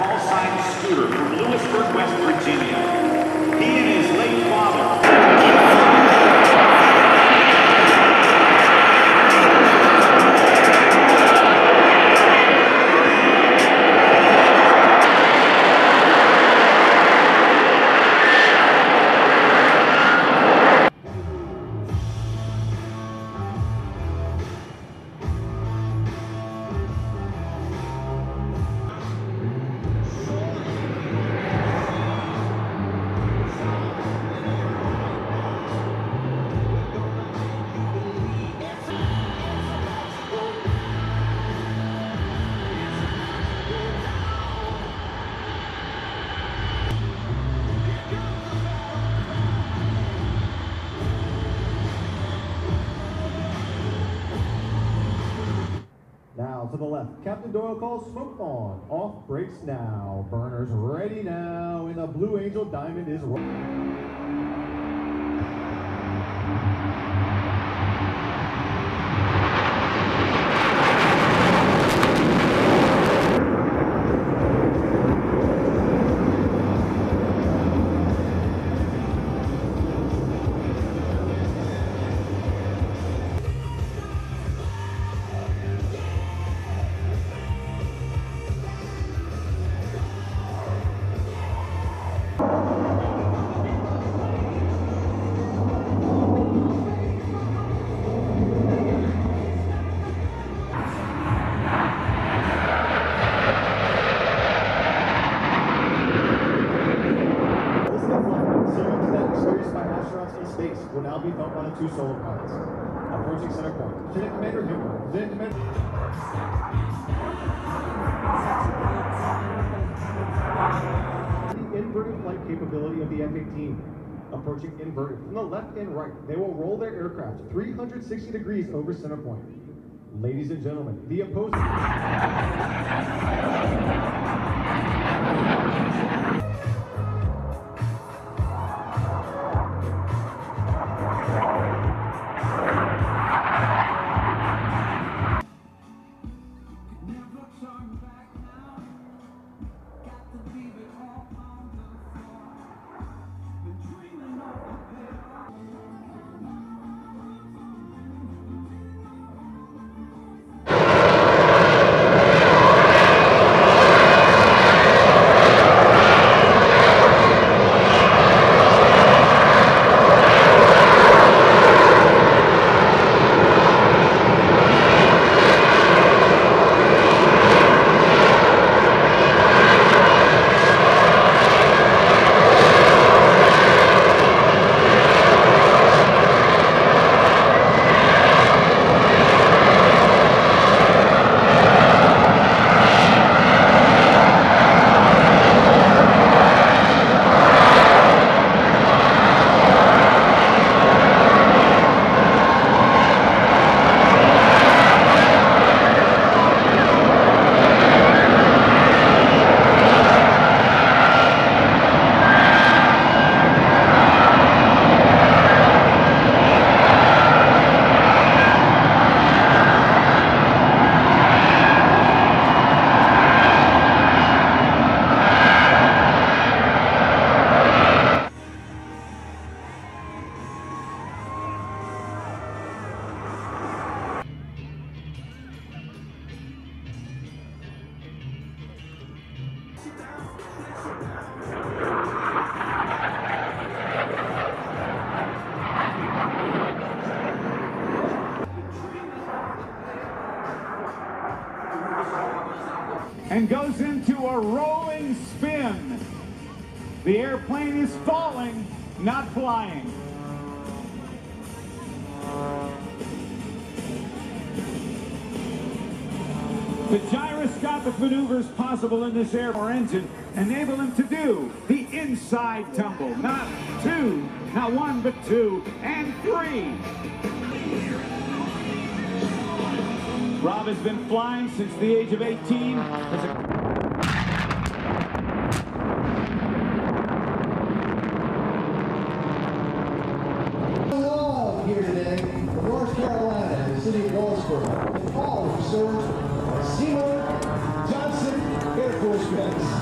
call sign Scooter from Lewisburg, West Virginia. He and his late father... To the left, Captain Doyle calls smoke on. Off brakes now. Burners ready now, and the Blue Angel Diamond is will now be felt by the two solar pilots. Approaching center point. Lieutenant Commander Gilbert. Lieutenant Commander... The inverted flight capability of the F-18. Approaching inverted. From the left and right, they will roll their aircraft 360 degrees over center point. Ladies and gentlemen, the opposing... And goes into a rolling spin. The airplane is falling, not flying. The gyroscopic maneuvers possible in this airborne engine enable him to do the inside tumble. Not two, not one, but two, and three. Rob has been flying since the age of 18. Hello here today from North Carolina, in the city of Wallsburg. The call of Seymour Johnson Air Force Base. Force Base.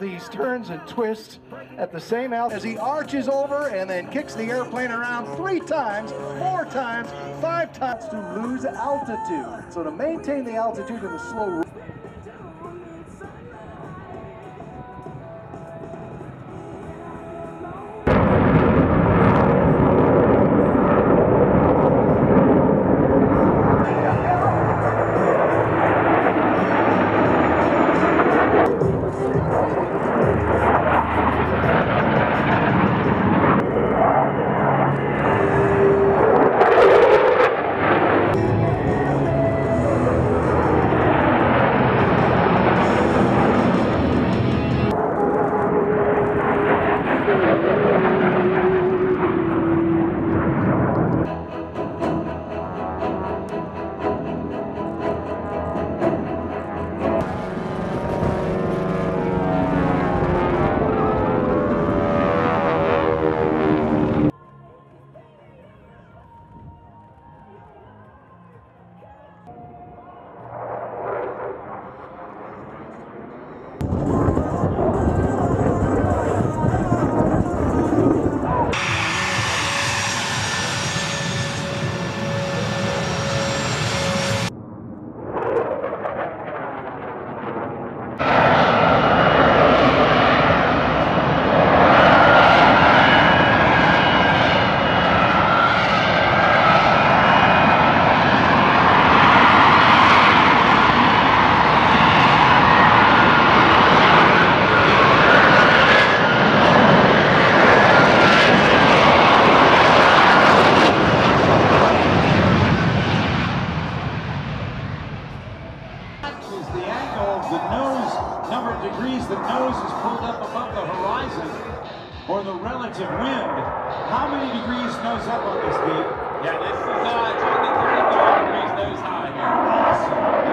These turns and twists at the same altitude as he arches over and then kicks the airplane around 3 times, 4 times, 5 times to lose altitude. So to maintain the altitude in the slow on this beat. Yeah, this is 23 degrees nose high. Awesome.